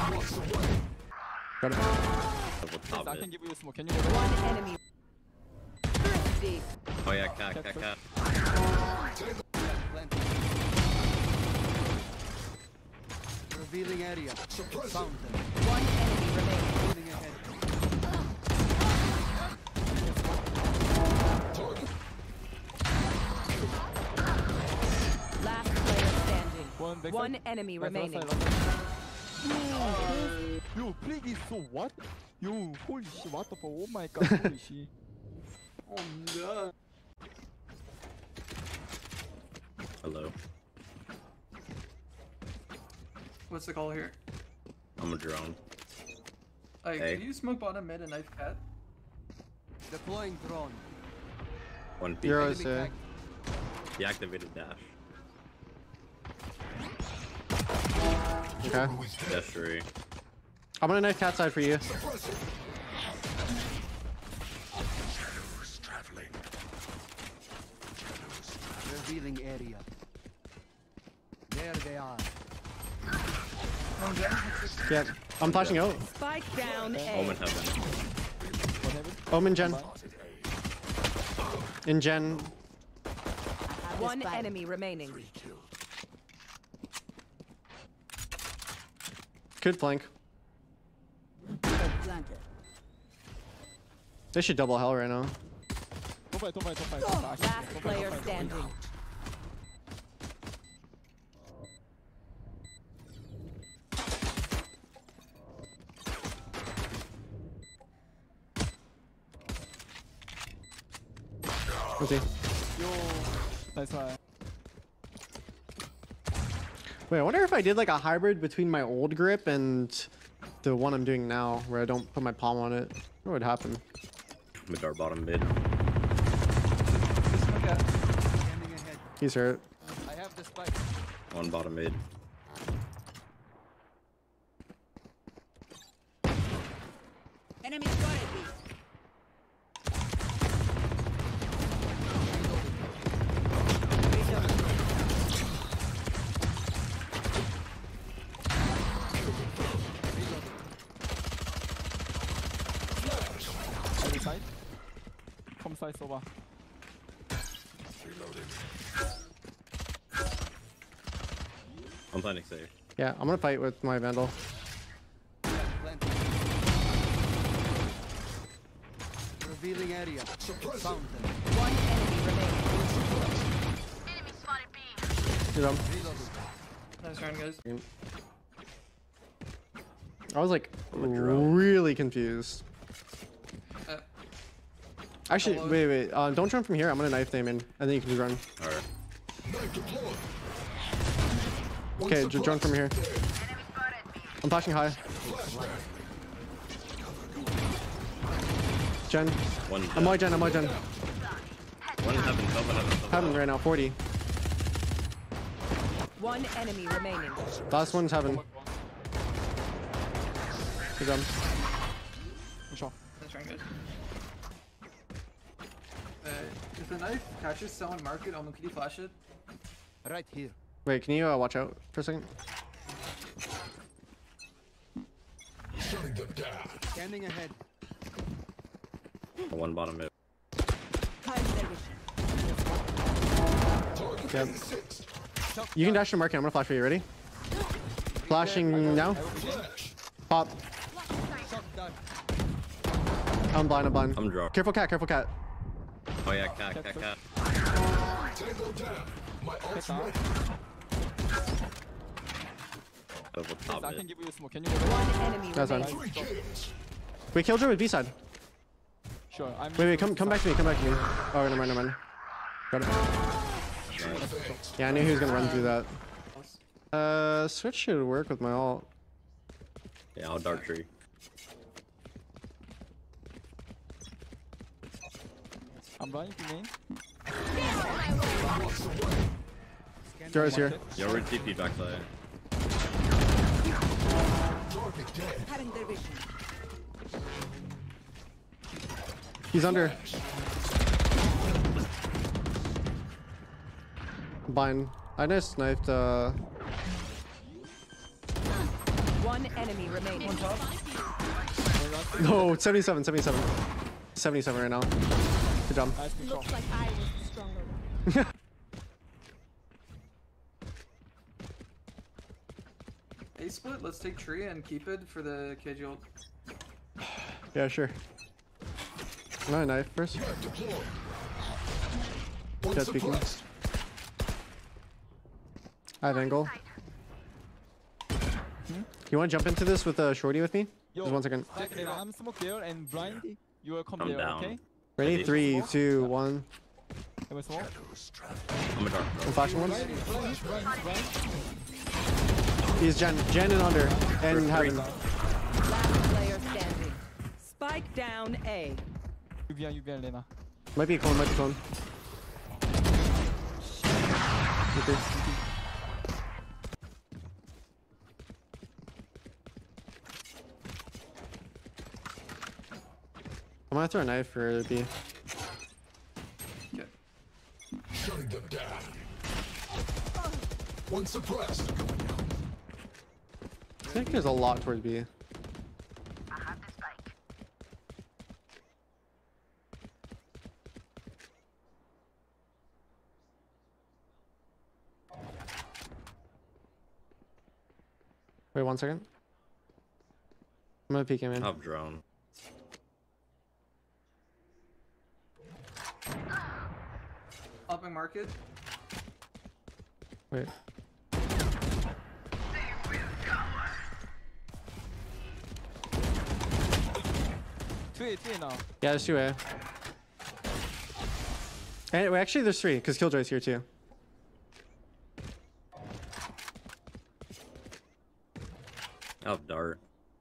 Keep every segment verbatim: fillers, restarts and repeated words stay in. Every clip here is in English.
Got it. Yes, I can give you a smoke. Can you get it? One enemy. Oh yeah, cat, cat, cat. Revealing area. Found them. One enemy remaining. Moving ahead. Last player standing. One, big One enemy back remaining. Back. You play this so what? You holy shit! What the fuck? Oh my god! Holy shit! Oh no! Hello. What's the call here? I'm a drone. Hey, hey. Can you smoke bottom mid and knife cat? Deploying drone. One P. He activated dash. Okay. Dash three. I'm gonna knife cat side for you. Revealing area. There they are. Yeah, I'm flashing out. Spike down A. Omen heaven. Omen gen. In gen. One enemy remaining. Could flank. They should double hell right now. Last player standing. Okay. Yo, nice try. Wait, I wonder if I did like a hybrid between my old grip and the one I'm doing now, where I don't put my palm on it. What would happen? With our bottom mid. He's hurt. I have the spike. One bottom mid. Enemy spotted. Come side over. I'm planning save. Yeah, I'm gonna fight with my Vandal. Revealing area. Found them. One enemy remaining. Enemy spotted B. Get him. Nice round, guys. I was like really confused. Actually, Hello. wait, wait. Uh, don't jump from here. I'm gonna knife them in, and then you can just run. All right. Okay, just jump from here. I'm flashing high. Gen. One I'm my gen. I'm my gen. One heaven, heaven, heaven, heaven right now. forty. One enemy remaining. Last one's heaven. Good job. That's right, good. If the knife catches someone, mark it. Omen, can you flash it? Right here. Wait, can you uh, watch out for a second? Shutting them down. Standing ahead. One bottom mid. Yep. You can dash to mark it. I'm gonna flash for you. Ready? Flashing now. Pop. I'm blind. I'm blind. I'm drunk. Careful cat. Careful cat. Oh yeah, cat, cat, cat. I can give you a smoke. Can you get one enemy? That's fine. We killed her with B side. Sure. I'm wait, wait, come, come back to me. Come back to me. Oh, never mind, never mind. Got it. Right. Yeah, I knew he was gonna run through that. Uh, switch should work with my ult. Yeah, I'll dart tree. I'm running to main. Joe's here. Yo, we're T P back there. He's under. Bind. I just sniped, uh... One One enemy remaining. One top. No, seventy-seven, seventy-seven, seventy-seven right now. Good job. Looks like I was the stronger one. A split. Let's take tree and keep it for the K G ult. Yeah, sure. Not a knife first. Just peeking. I have angle. Hmm? You want to jump into this with a uh, shorty with me? Yo, just one second. I'm smoke there and blind. You are come there, okay? Ready? Three, two, one. Am I smoke? I'm a dark. I'm flashing one. He's Jen, Jen and under, and heaven. Last player standing. Spike down A. You bien, you bien, Lena. Might be a clone, might be a clone. Okay. I'm gonna throw a knife for it to be. Yeah. Shutting them down. One suppressed. I think there's a lot towards B. I have the spike. Wait one second. I'm gonna peek him in. Up drone. Helping market. Wait. Three, three now. Yeah, there's two A. And actually, there's three because Killjoy's here too. I'll dart.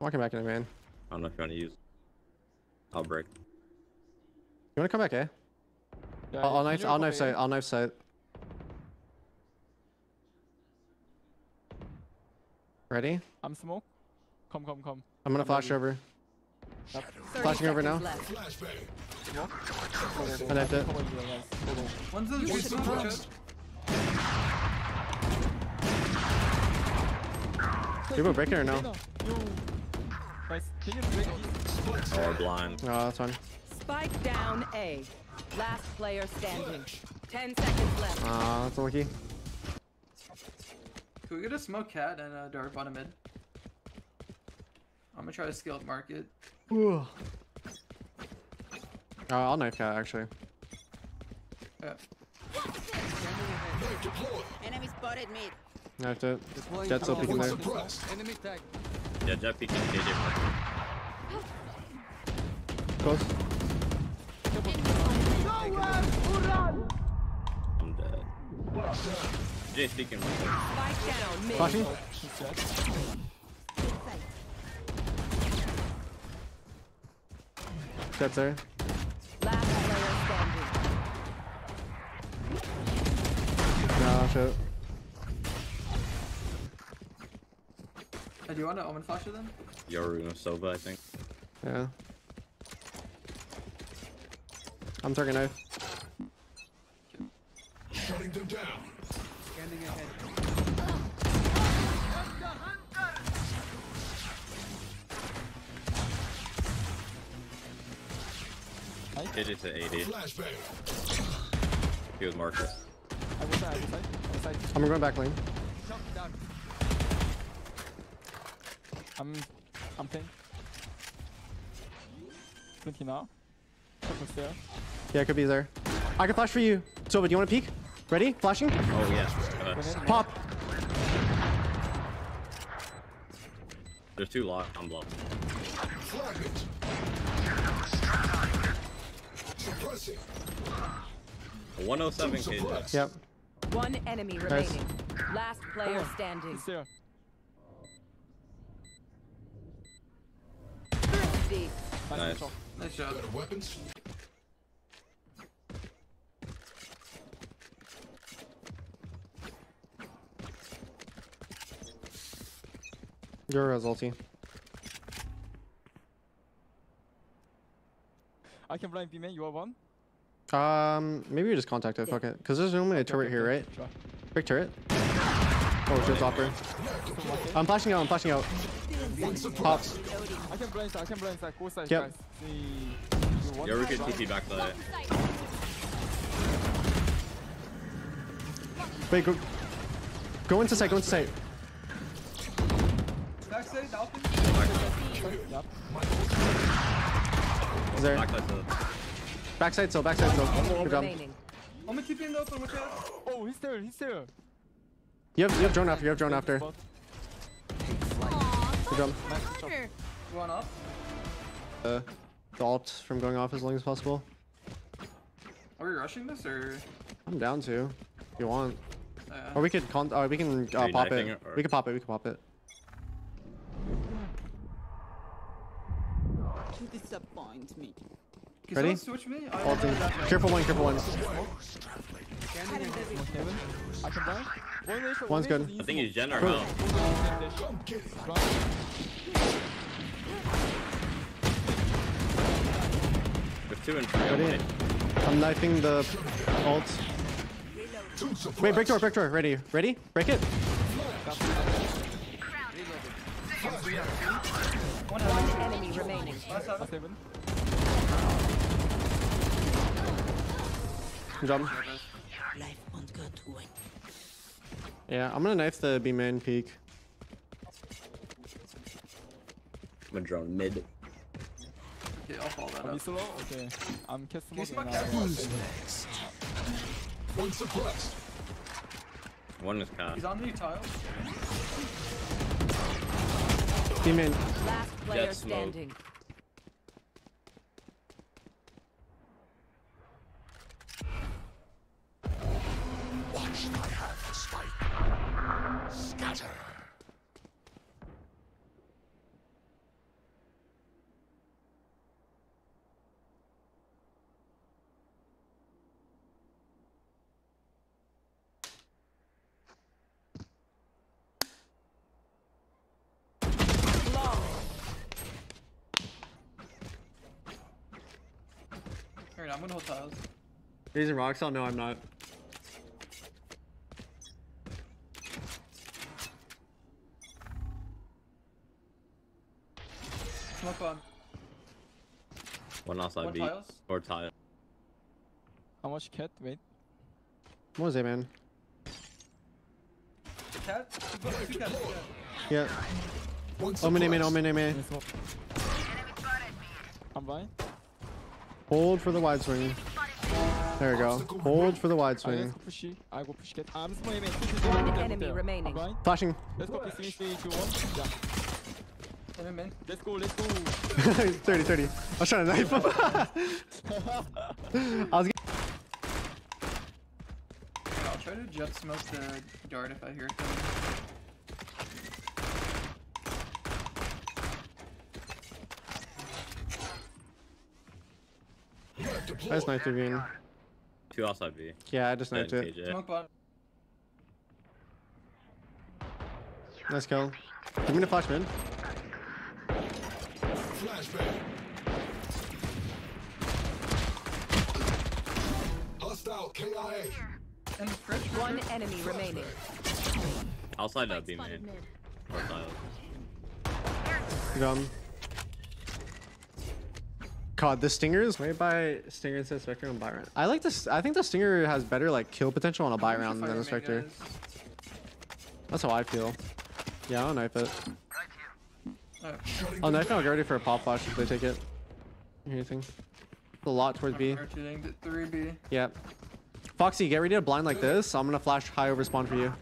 I'm walking back in, man. I'm not trying to use. I'll break. You wanna come back, eh? Yeah, I'll, I'll knife, I'll knife side, I'll knife side. Ready? I'm smoke. Come, come, come. I'm gonna I'm flash ready. over. Yep. Flashing over now. I knifed it. One's in the chest. People are breaking or no? Oh, we're blind. Oh, that's fine. Spike down A. Last player standing. Ten seconds left. Ah, uh, that's unlucky. Can we get a smoke cat and a dart bottom mid? I'm gonna try to scale up market. Ooh. Uh, I'll knife cat actually. Yeah. Enemy spotted mid. Knifed it. Jet's up peeking there. Enemy tag. Yeah, Jet peeking K J. Close. I'm dead. Jay speaking. Flashing. That's there. Last player standing. Nah, shit. Hey, do you want to Omen flasher then? Yoru Soba, I think. Yeah. I'm target knife. Shutting them down. Standing ahead. K J to eighty. He was marked. I'm going back lane. I'm I'm ping. Thinking now. Yeah, it could be there. I can flash for you. Sova, do you want to peek? Ready? Flashing? Oh, yes. Uh, Pop. There's two locked. I'm blocked. one oh seven K J. Yep. One enemy remaining. Nice. Last player standing. Thirsty. Nice. Nice job. Weapons. You're as ulti. I can blind B man, you are one? Um, maybe you just contact it, yeah. Fuck it. Because there's only a turret here, right? Big turret. Oh, shit, Hopper. I'm flashing out, I'm flashing out. Pops. I can blend that, I can blend that. Go side, yep. Guys. Yeah, we can T P back there. Wait, go. Go into site, go into site. Back side, open. Back side. There. Backside, so, backside, so. Good job. I'm gonna keep it open with that. Oh, he's there, he's there. You have, you have drone after, you have drone after. Good job. One up. Uh, the ult from going off as long as possible. Are we rushing this or? I'm down to. If you want. Uh, or we could con. Uh, we can uh, pop it. Or... We can pop it. We can pop it. You disappoint me. Ready? Switch me? Oh, yeah. Careful one. Careful one. One's good. I think he's gen or hell. With two and three. I'm knifing the ult. Wait, break door, break door. Ready? Ready? Break it. One enemy remaining. Good job. Yeah, I'm gonna knife the B main peak. I'm gonna drone mid. Okay, I'll follow that up. Okay, I'm kissing next. One suppressed. One is caught. He's on the tile. B main. Last player standing. I have the spike. Scatter. Alright, I'm gonna hold tiles. He's in Roxxon? No, I'm not. Smoke on. One outside B. Or tile. How much cat? Wait. What was it, man? Cat? Two cats. Yeah. Omen, man, Omen, man. I'm by. Hold for the wide swing. There we go. Hold for the wide swing. I go push cat. I'm swinging. One enemy remaining. Flashing. Let's go. Hey man. Let's go, let's go. thirty, thirty. I was trying to knife him. I was I'll try to jet smoke the dart if I hear it coming. I just knifed your bean. Two outside B. Yeah, I just knifed it. Smoke bot. Nice kill. I'm gonna flash mid. Hostile K I A. One enemy remaining. Outside that B man. Gum. God, the stinger is made by Stinger instead of Spectre on buy round. I like this. I think the stinger has better like kill potential on a buy round than a Spectre. That's how I feel. Yeah, I'll knife it. Oh, oh knife now ready for a pop flash if they take it. Anything? A lot towards B. three B. Yep. Foxy, get ready to blind like this. I'm gonna flash high over spawn for you.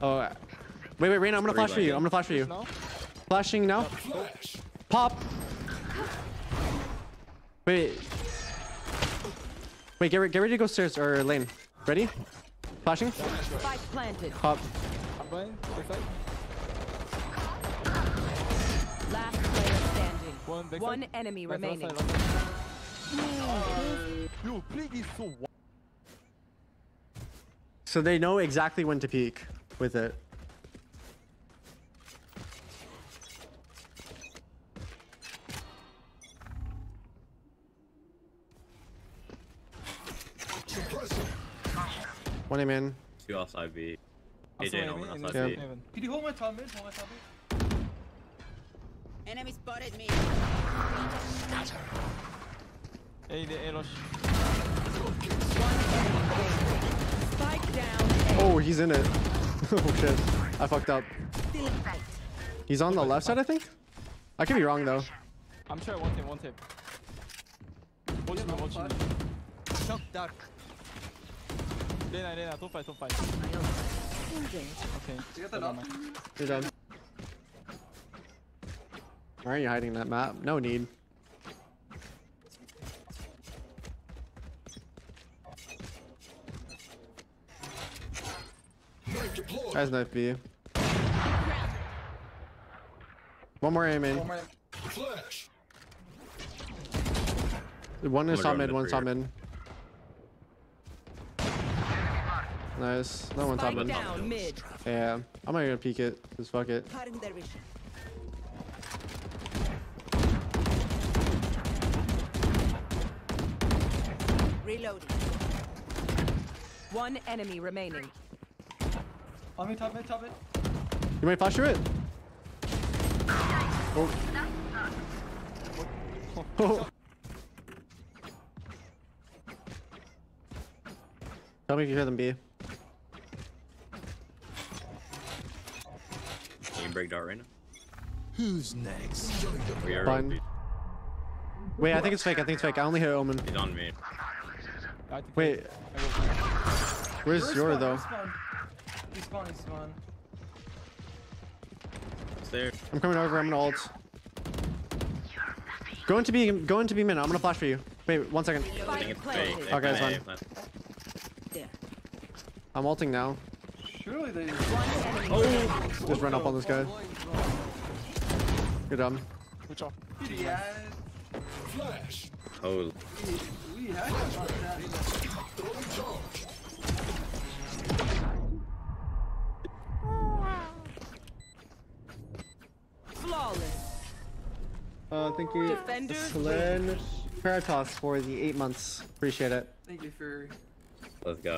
Oh, wait, wait, Reyna, I'm gonna flash for you. I'm gonna flash for you. Flashing now. Pop. Wait. Wait, get ready, get ready to go stairs or lane. Ready? Flashing. Pop. Last player standing. One, One enemy back remaining. Yo, peek is so wild. So they know exactly when to peek with it. One aim in. Two off I V. He did Omen, that's I see. Can you hold my top mid? Hold my top mid. Enemy spotted me. Hey, the Elosh. Spike down. Oh, he's in it. Oh shit. I fucked up. He's on the left side, I think? I could be wrong though. I'm sure one tip, one tip. Watch me, watch me. Shock duck. Lena, Lena, don't fight, don't fight. Okay. You got that up? You're done. Why are you hiding that map? No need. That's knife for you. One more aim in. One, more flash. One is top mid, one's top mid. Nice. That one's top mid. Yeah. I'm not gonna peek it. Just fuck it. Reloading. One enemy remaining. On me, top mid, top mid. You might flash through it. Oh. Oh. Tell me if you hear them B. Can you break dart right now? Who's next? We are Fine. Wait, I think it's fake. I think it's fake. I only hear Omen. He's on me. Wait. Where's We're Zora though? He's spawn, he's spawn. There. I'm coming over. I'm gonna ult. Going to be, going to be min. I'm gonna flash for you. Wait, one second. Yeah, I think it's fake. They okay, it's fine. Yeah. I'm ulting now. Surely they. Oh. Just run up on this guy. Good job. Good job. Flash. Oh. Uh, thank you, Selen Kratos, for the eight months. Appreciate it. Thank you for. Let's go.